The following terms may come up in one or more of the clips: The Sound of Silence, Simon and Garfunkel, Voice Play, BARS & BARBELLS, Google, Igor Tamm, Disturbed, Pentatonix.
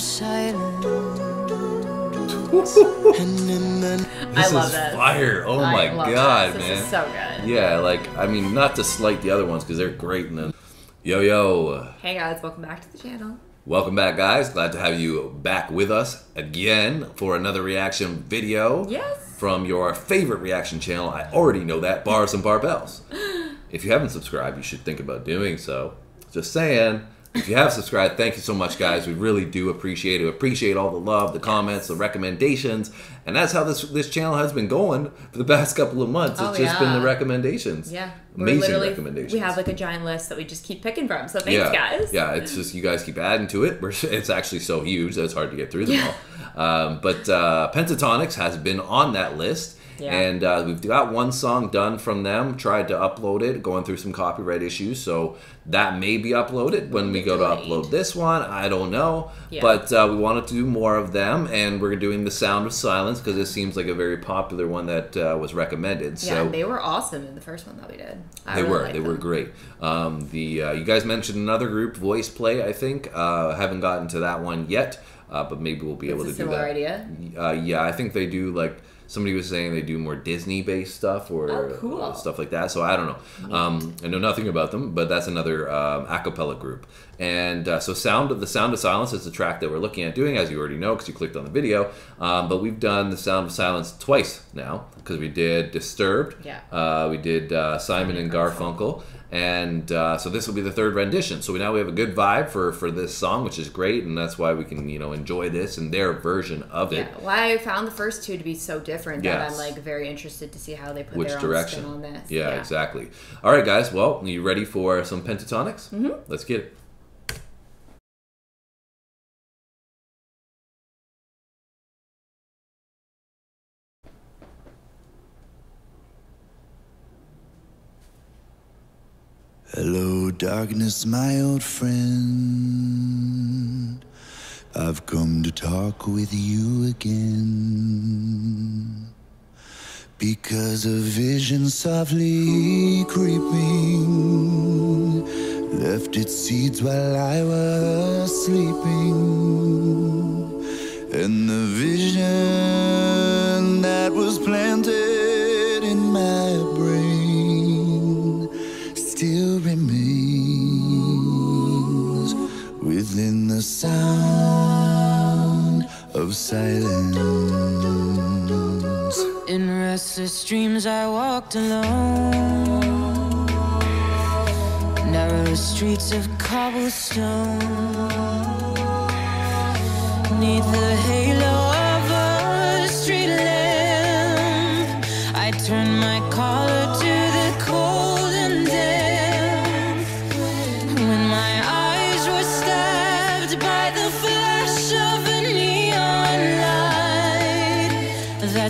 of silence. And then this is that. Fire. Oh my God, man. This is so good. Yeah, like, I mean, not to slight the other ones because they're great. And then, yo. Hey guys, welcome back to the channel. Welcome back, guys. Glad to have you back with us again for another reaction video. Yes. From your favorite reaction channel. I already know that, Bars and Barbells. If you haven't subscribed, you should think about doing so. Just saying. If you have subscribed, thank you so much, guys. We really do appreciate it. We appreciate all the love, the comments, the recommendations. And that's how this channel has been going for the past couple of months. It's just been the recommendations. Yeah. Amazing recommendations. We have like a giant list that we just keep picking from. So thanks, guys. Yeah, it's just you guys keep adding to it. It's actually so huge that it's hard to get through them all. But Pentatonix has been on that list. Yeah. And we've got one song done from them, tried to upload it, going through some copyright issues. So that may be uploaded when we go to upload this one. I don't know. Yeah. But we wanted to do more of them. And we're doing The Sound of Silence because it seems like a very popular one that was recommended. Yeah, so, they were awesome in the first one that we did. They really were great. You guys mentioned another group, Voice Play, I think. Haven't gotten to that one yet, but maybe we'll be able to do that. Idea? Yeah, I think they do like... Somebody was saying they do more Disney-based stuff or stuff like that. So I don't know. I know nothing about them, but that's another a cappella group. And so The Sound of Silence is the track that we're looking at doing, as you already know, because you clicked on the video. But we've done The Sound of Silence twice now, because we did Disturbed. Yeah. We did Simon and Garfunkel. And so this will be the third rendition. So now we have a good vibe for this song, which is great, and that's why we can enjoy this and their version of it. Yeah, well, I found the first two to be so different that I'm like very interested to see how they put their own direction spin on this. Yeah, exactly. All right, guys. Well, are you ready for some Pentatonix? Mm-hmm. Let's get it. Hello, darkness, my old friend. I've come to talk with you again. Because a vision softly creeping left its seeds while I was sleeping. And the vision that was planted in my brain still remains within the sound of silence. In restless dreams I walked alone, narrow streets of cobblestone, neath the halo of a street lamp. I turned my collar to the cold and dead.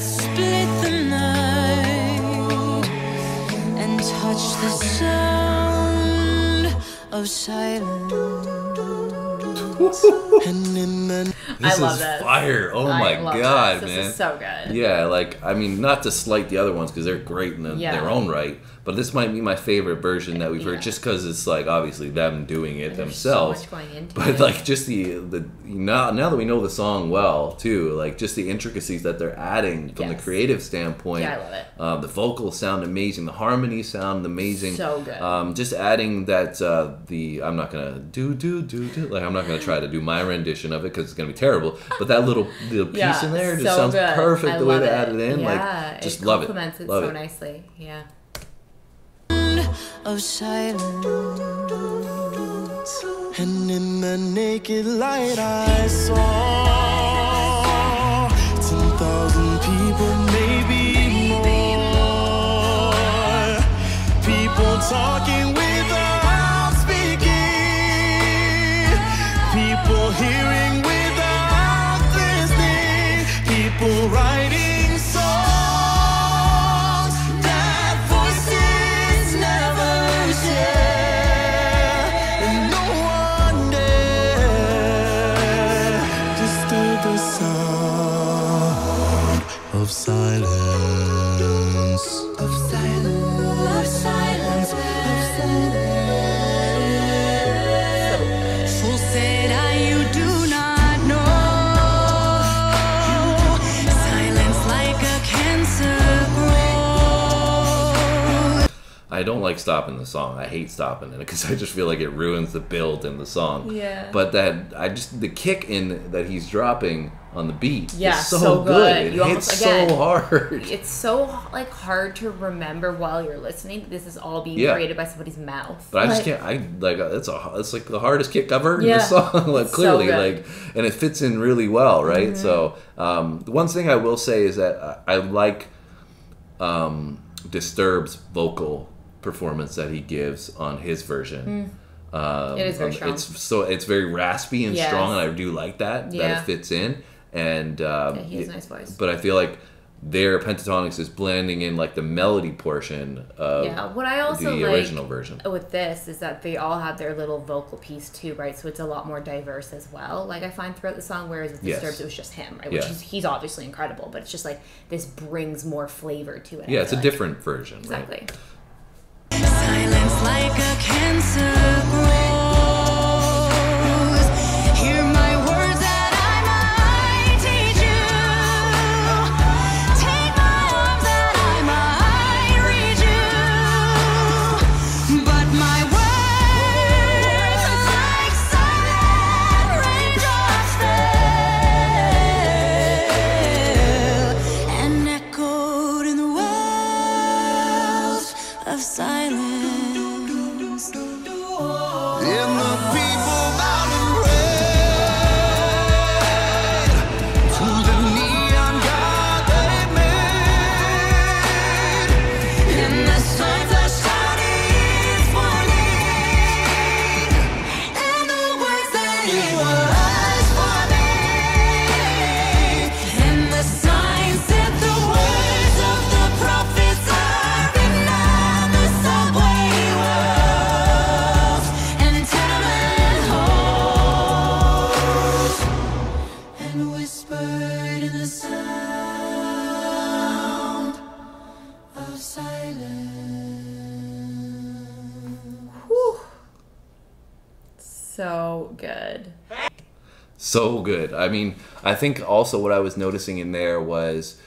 Split the night and touch the sound of silence. I love this. Fire. Oh my God, man. This is so good. Yeah, like, I mean, not to slight the other ones because they're great in their own right, but this might be my favorite version that we've heard just because it's like obviously them doing it themselves. So much going into it. Like just the now that we know the song well too, like just the intricacies that they're adding from the creative standpoint. Yeah, I love it. The vocals sound amazing. The harmonies sound amazing. So good. Just adding that I'm not gonna I'm not gonna try to do my rendition of it because it's gonna be terrible. But that little piece in there just sounds good. Perfect. The way they add it in, like just love it. Complements it so nicely. Yeah. Of silence, and in the naked light I saw 10,000 people, maybe more, people talking without speaking, people hearing without listening, people writing. Silence. Of silence. Of silence. Of silence. Who said I? You do not know. I don't like stopping the song. I hate stopping it because I just feel like it ruins the build in the song. Yeah. But that the kick in that he's dropping on the beat is so good. It hits so hard. It's so like hard to remember while you're listening. This is all being created by somebody's mouth. But I just can't. I like it's like the hardest kick ever in the song. Like clearly, so like, and it fits in really well, right? Mm-hmm. So the one thing I will say is that I like Disturbed's vocal performance that he gives on his version. Mm. It is very strong. It's very raspy and strong, and I do like that. Yeah. That it fits in. And he has a nice voice. But I feel like their Pentatonix is blending in like the melody portion of what I also the original version. With this is that they all have their little vocal piece too, right? So it's a lot more diverse as well. Like I find throughout the song, whereas with Disturbed it was just him, right? Which is, he's obviously incredible, but it's just like this brings more flavor to it. Yeah, it's a different version. Exactly. Right? Silence like a cancer grows. Hear my words that I might teach you. Take my arms that I might reach you. But my words are like silent raindrops fell and echoed in the wells of silence. So good. So good. I mean, I think also what I was noticing in there was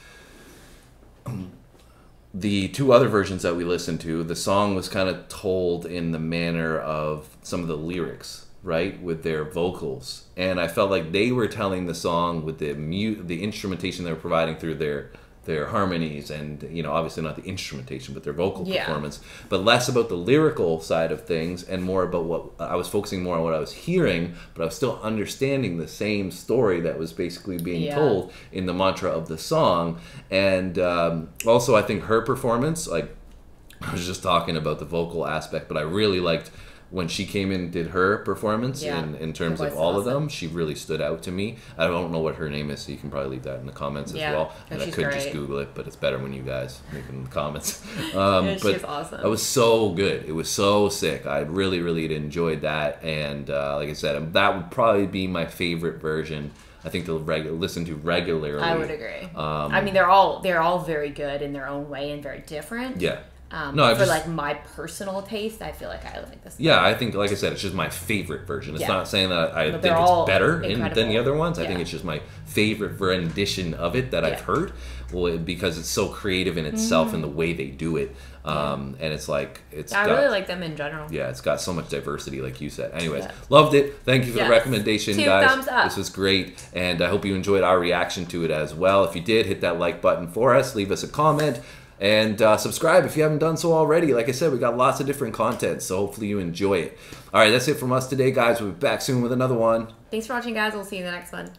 the two other versions that we listened to, the song was kind of told in the manner of some of the lyrics, right? With their vocals. And I felt like they were telling the song with the instrumentation they were providing through their harmonies and, you know, obviously not the instrumentation, but their vocal performance, but less about the lyrical side of things and more about what I was focusing more on what I was hearing, but I was still understanding the same story that was basically being told in the mantra of the song. And also I think her performance, like I was just talking about the vocal aspect, but I really liked when she came in and did her performance in terms of all of them, she really stood out to me. I don't know what her name is, so you can probably leave that in the comments as well. And I could just Google it, but it's better when you guys leave it in the comments. She's awesome. That was so good. It was so sick. I really, really enjoyed that. And like I said, that would probably be my favorite version. I think they'll listen to regularly. I would agree. I mean, they're all very good in their own way and very different. Yeah. No, for just, like my personal taste, I feel like I like this. Yeah, I think, like I said, it's just my favorite version. It's not saying that I think it's better than the other ones. I think it's just my favorite rendition of it that I've heard. Well, because it's so creative in itself and the way they do it. And it's like, I really like them in general. Yeah, it's got so much diversity, like you said. Anyways, loved it. Thank you for the recommendation, guys. Thumbs up. This was great. And I hope you enjoyed our reaction to it as well. If you did, hit that like button for us. Leave us a comment. And subscribe if you haven't done so already. Like I said, we got lots of different content, so hopefully you enjoy it. All right, that's it from us today, guys. We'll be back soon with another one. Thanks for watching, guys. We'll see you in the next one.